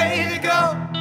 way to go.